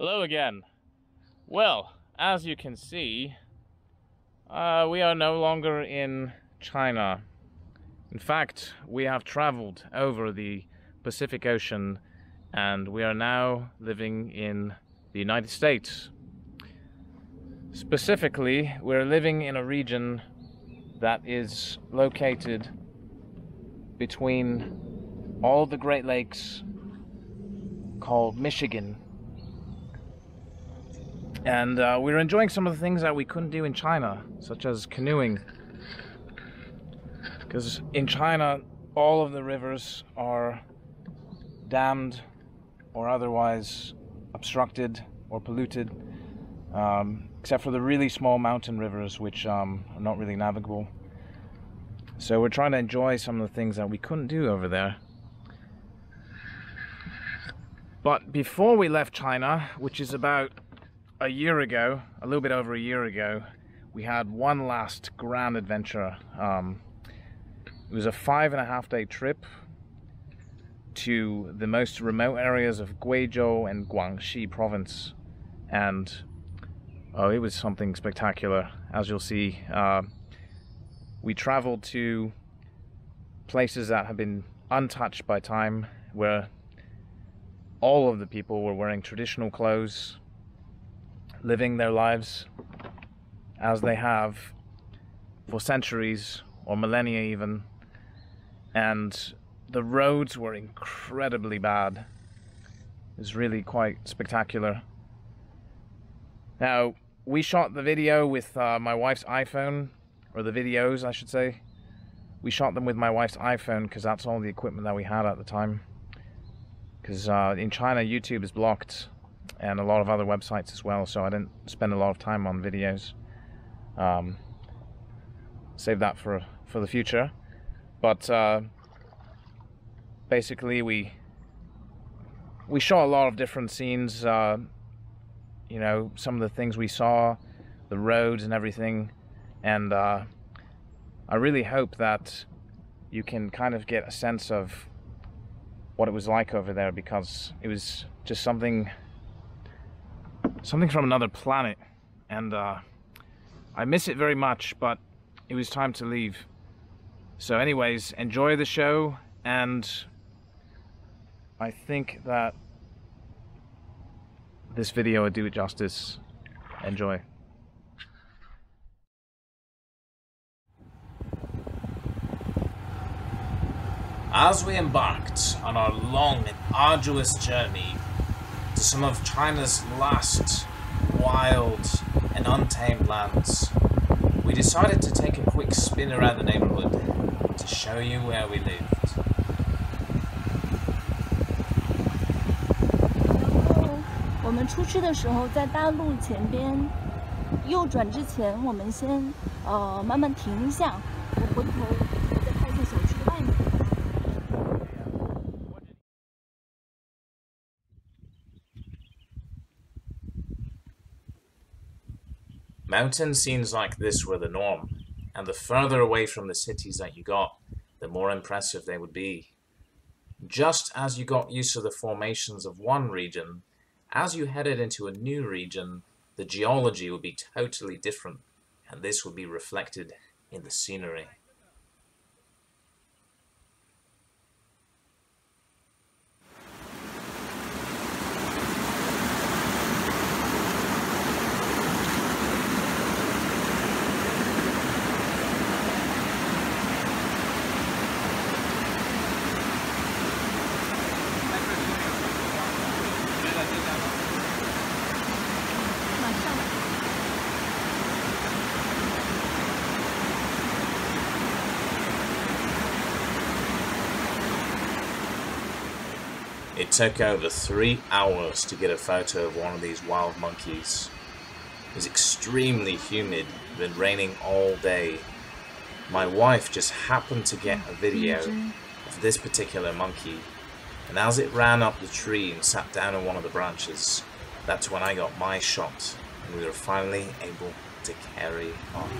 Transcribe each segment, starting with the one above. Hello again. Well, as you can see, we are no longer in China. In fact, we have traveled over the Pacific Ocean and we are now living in the United States. Specifically, we're living in a region that is located between all the Great Lakes called Michigan. And we're enjoying some of the things that we couldn't do in China, such as canoeing. Because in China, all of the rivers are dammed or otherwise obstructed or polluted, except for the really small mountain rivers, which are not really navigable. So we're trying to enjoy some of the things that we couldn't do over there. But before we left China, which is about a year ago, a little bit over a year ago, we had one last grand adventure. It was a 5.5-day trip to the most remote areas of Guizhou and Guangxi province, and oh, it was something spectacular. As you'll see, we traveled to places that have been untouched by time, where all of the people were wearing traditional clothes, living their lives as they have for centuries or millennia even, and the roads were incredibly bad. It was really quite spectacular. Now, we shot the video with my wife's iPhone, or the videos, I should say. We shot them with my wife's iPhone because that's all the equipment that we had at the time. Because in China, YouTube is blocked, and a lot of other websites as well, so I didn't spend a lot of time on videos. Save that for the future. But basically, we shot a lot of different scenes. You know, some of the things we saw, the roads and everything, and I really hope that you can kind of get a sense of what it was like over there, because it was just something from another planet, and I miss it very much, but it was time to leave. So anyways, enjoy the show, and I think that this video will do it justice. Enjoy. As we embarked on our long and arduous journey to some of China's last wild and untamed lands, we decided to take a quick spin around the neighborhood to show you where we lived. Hello. 我们出去的时候在大路前边又转之前我们先慢慢停一下，我回头再看看小区外面。Mountain scenes like this were the norm, and the further away from the cities that you got, the more impressive they would be. Just as you got used to the formations of one region, as you headed into a new region, the geology would be totally different, and this would be reflected in the scenery. It took over 3 hours to get a photo of one of these wild monkeys. It was extremely humid, been raining all day. My wife just happened to get a video of this particular monkey, and as it ran up the tree and sat down on one of the branches, that's when I got my shot, and we were finally able to carry on.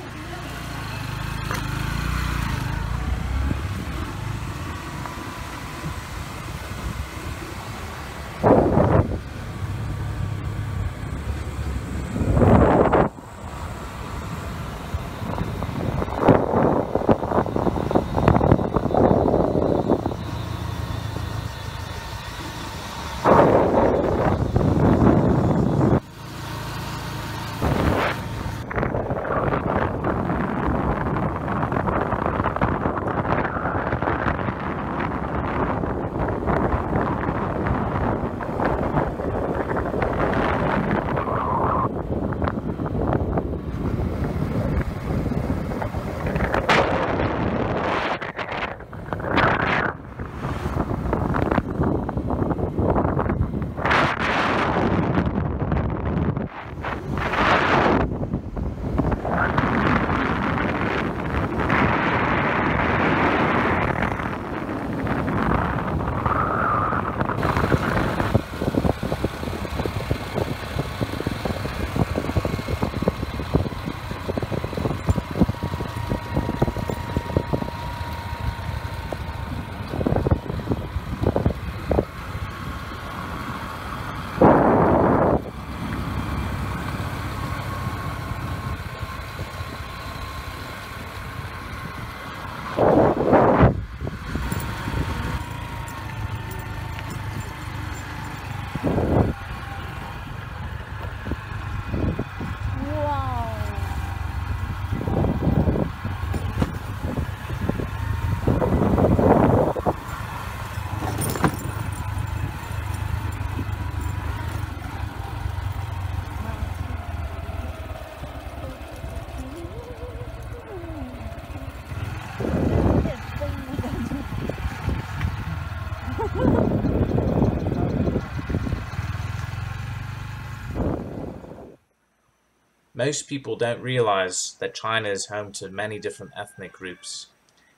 Most people don't realize that China is home to many different ethnic groups,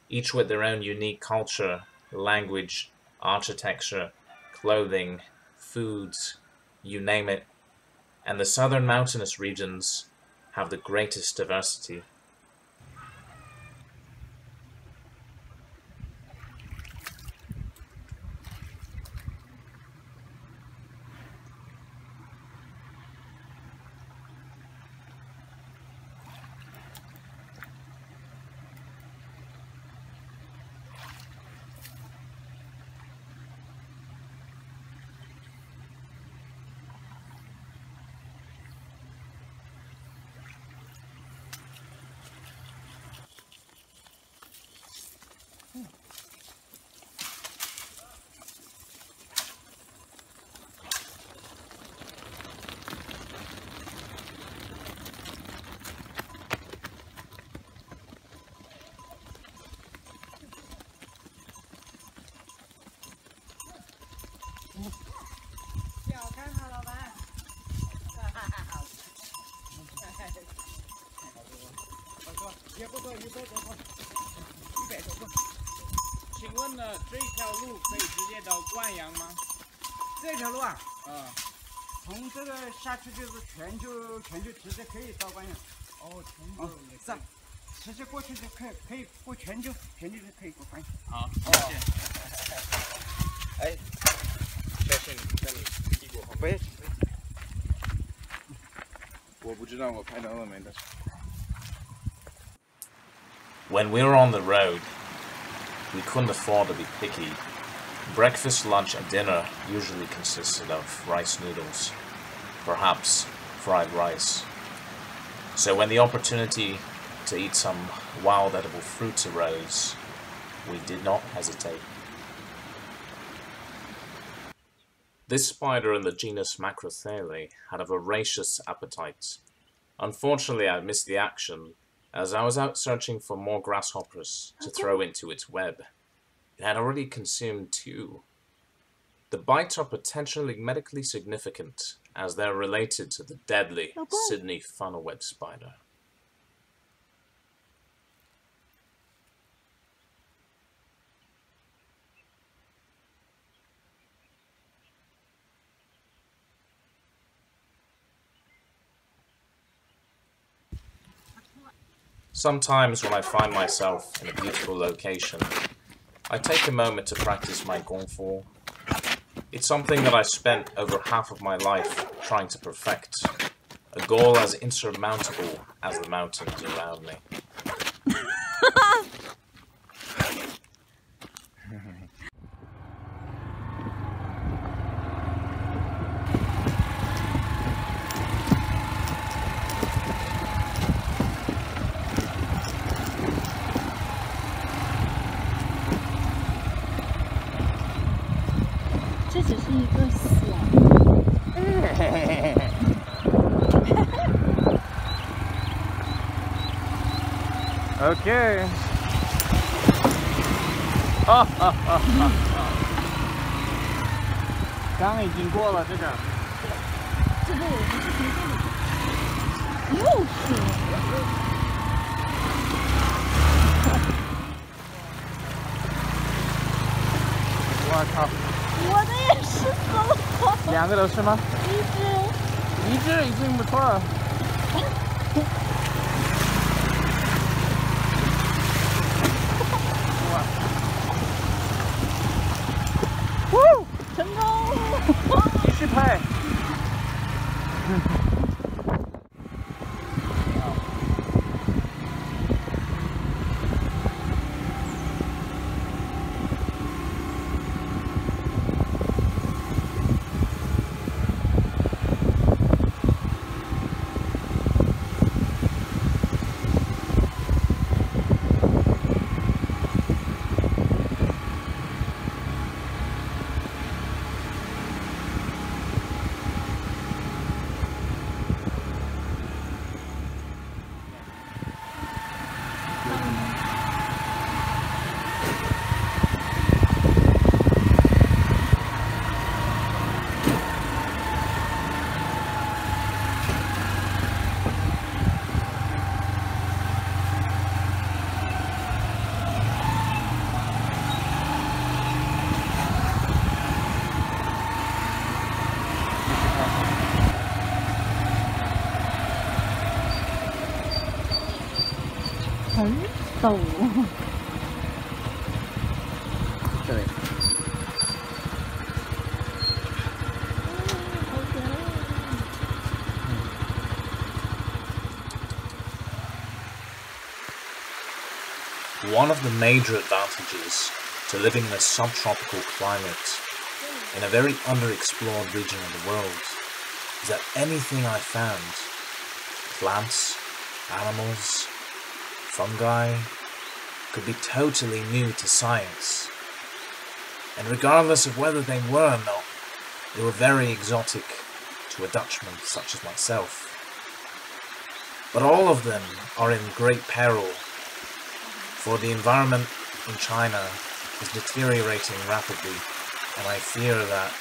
each with their own unique culture, language, architecture, clothing, foods, you name it, and the southern mountainous regions have the greatest diversity. When we were on the road, we couldn't afford to be picky. Breakfast, lunch, and dinner usually consisted of rice noodles, perhaps fried rice. So when the opportunity to eat some wild edible fruits arose, we did not hesitate. This spider in the genus Macrothele had a voracious appetite. Unfortunately, I missed the action as I was out searching for more grasshoppers to throw into its web. It had already consumed 2. The bites are potentially medically significant as they're related to the deadly Sydney funnel-web spider. Sometimes when I find myself in a beautiful location, I take a moment to practice my gongfu. It's something that I spent over half of my life trying to perfect, a goal as insurmountable as the mountains around me. Okay. tù. Trời. One of the major advantages to living in a subtropical climate in a very underexplored region of the world is that anything I found, plants, animals, fungi, could be totally new to science. And regardless of whether they were or not, they were very exotic to a Dutchman such as myself. But all of them are in great peril, for the environment in China is deteriorating rapidly, and I fear that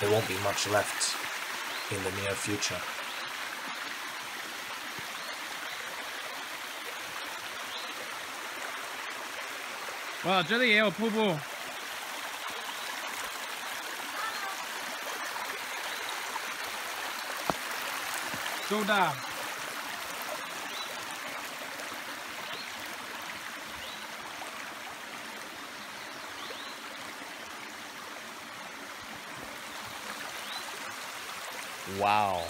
there won't be much left in the near future. Wow, 这里也有瀑布。 周大 Wow.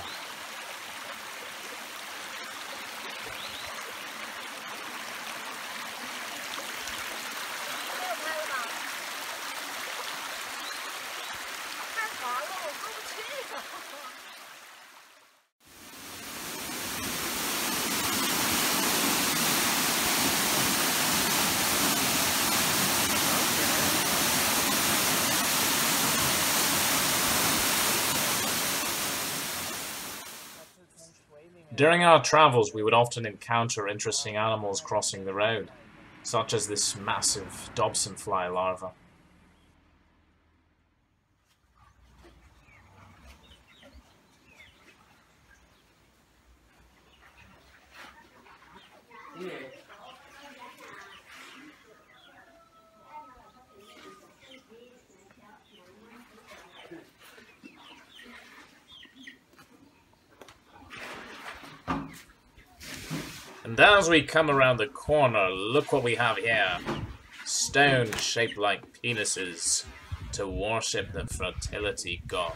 During our travels, we would often encounter interesting animals crossing the road, such as this massive Dobsonfly larva. And as we come around the corner, look what we have here. Stones shaped like penises to worship the fertility god.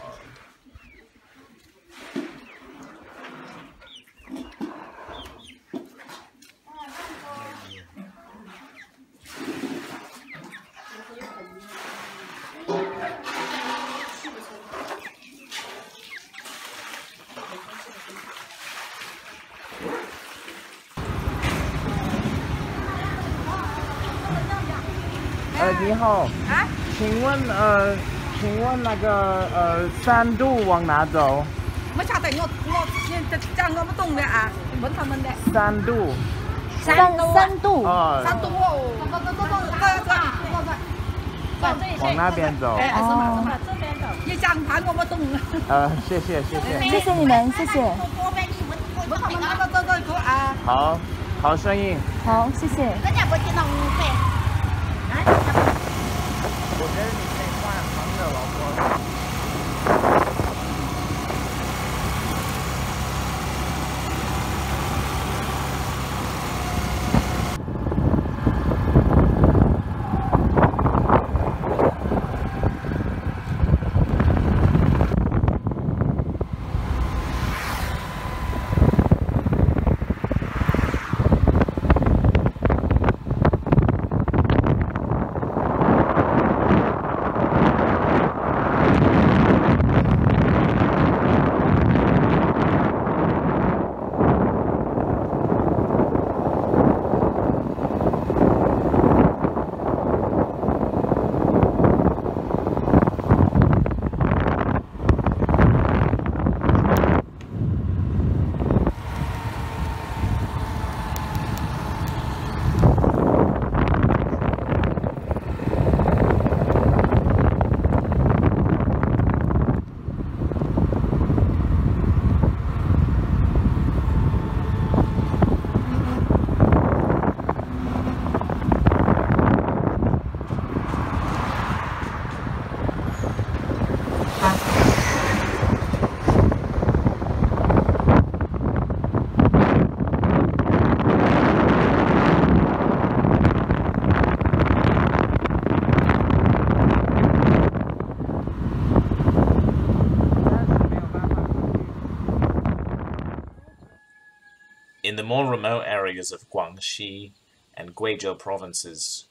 more remote areas of Guangxi and Guizhou provinces,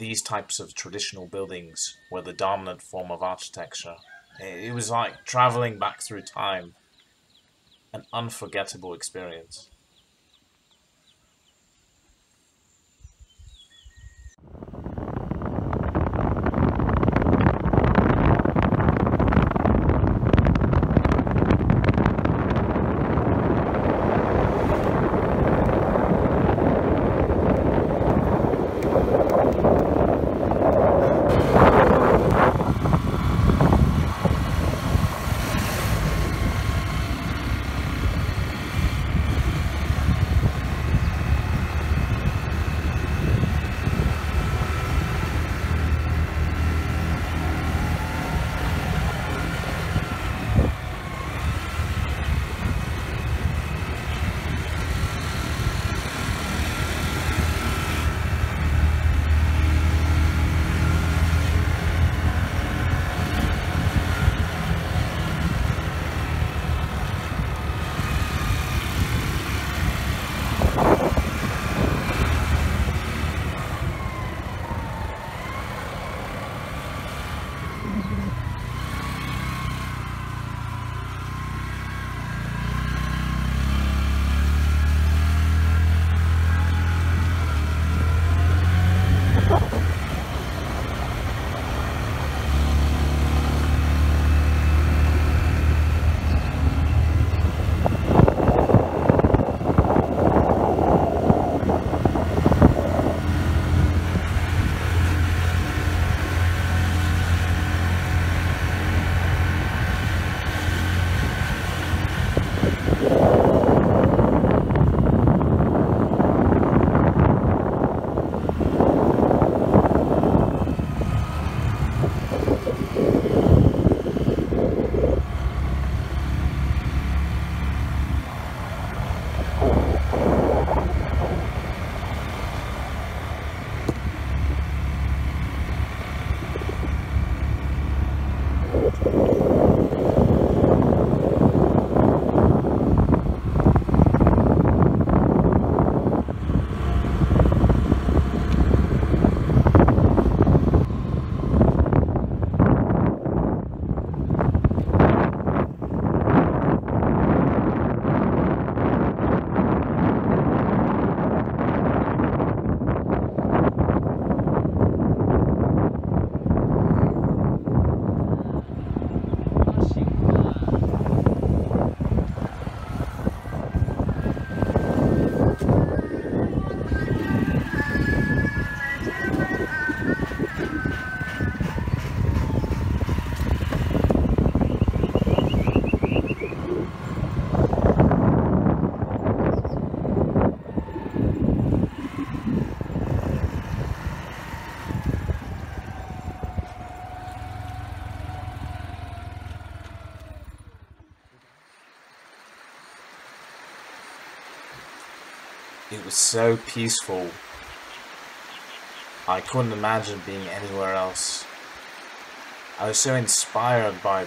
these types of traditional buildings were the dominant form of architecture. It was like traveling back through time, an unforgettable experience. It was so peaceful. I couldn't imagine being anywhere else. I was so inspired by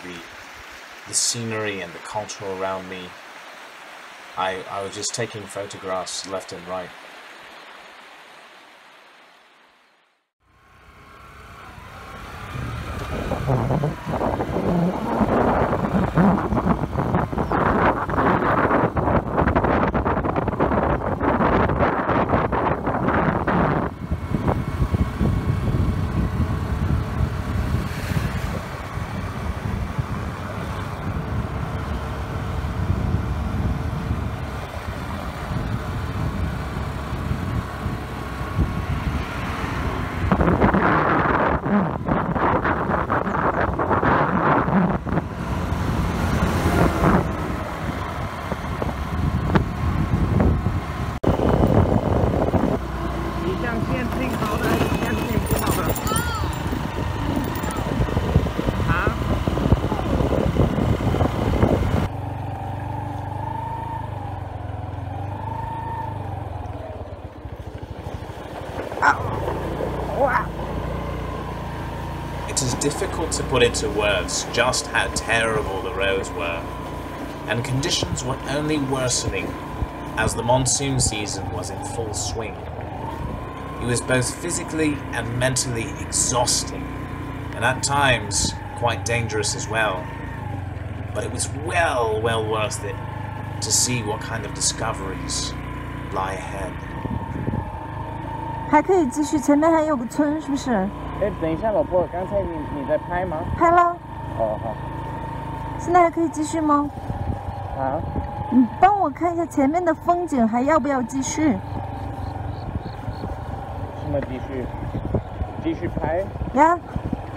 the scenery and the culture around me. I was just taking photographs left and right. It is difficult to put into words just how terrible the roads were, and conditions were only worsening as the monsoon season was in full swing. It was both physically and mentally exhausting, and at times quite dangerous as well. But it was well worth it to see what kind of discoveries lie ahead. 还可以继续，前面还有个村，是不是？哎，等一下，老婆，刚才你在拍吗？拍了。哦，好。现在还可以继续吗？好。你帮我看一下前面的风景，还要不要继续？ 继续拍呀！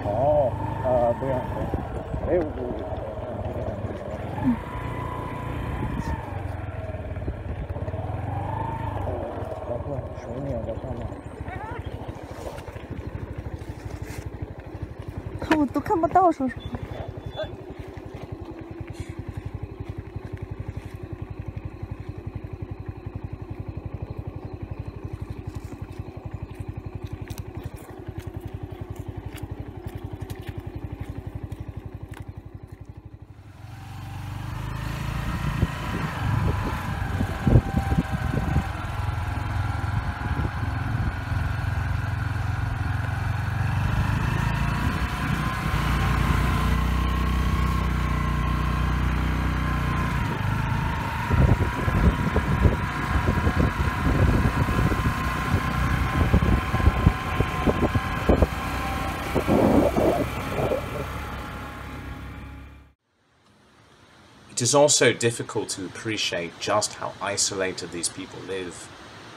哦，不用。哎，老婆，水鸟在上面。看我都看不到，说什么？ It is also difficult to appreciate just how isolated these people live.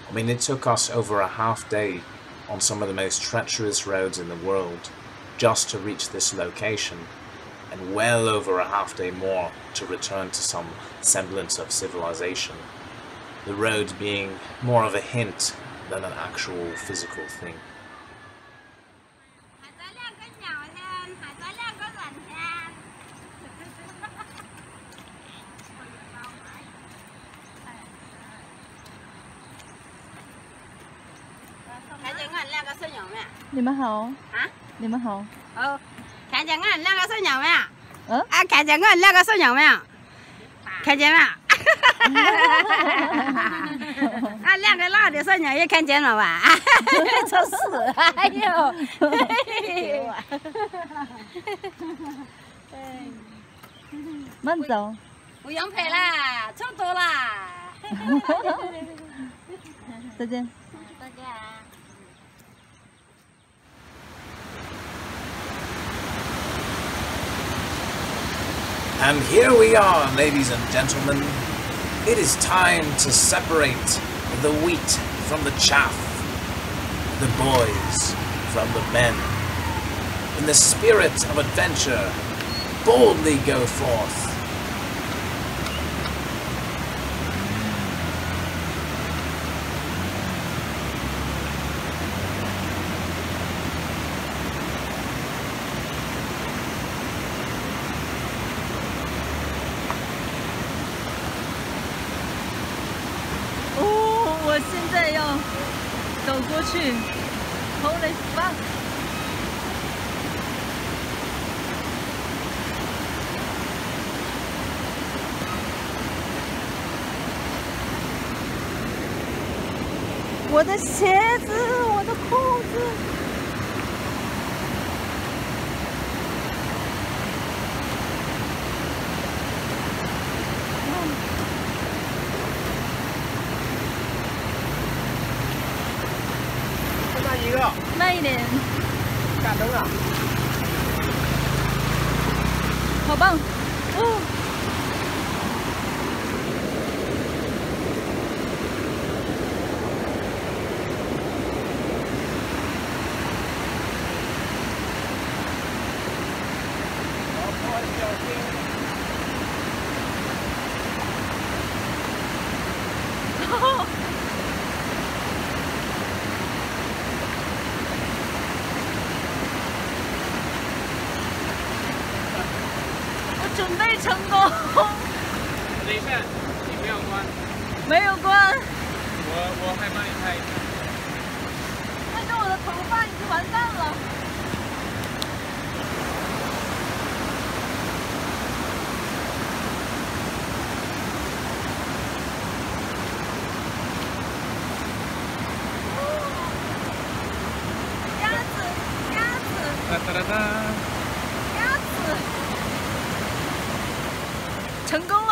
I mean, it took us over a half day on some of the most treacherous roads in the world just to reach this location, and well over a half day more to return to some semblance of civilization, the road being more of a hint than an actual physical thing. Hello. Oh, can you get another son of man? Oh, I can get another son of man. Can you not? I like a lot of son of you can general. It's so slow. I know. Manzo, we don't pay la, $2. And here we are, ladies and gentlemen. It is time to separate the wheat from the chaff, the boys from the men. In the spirit of adventure, boldly go forth. Holy fuck! My shoes, my coat. 成功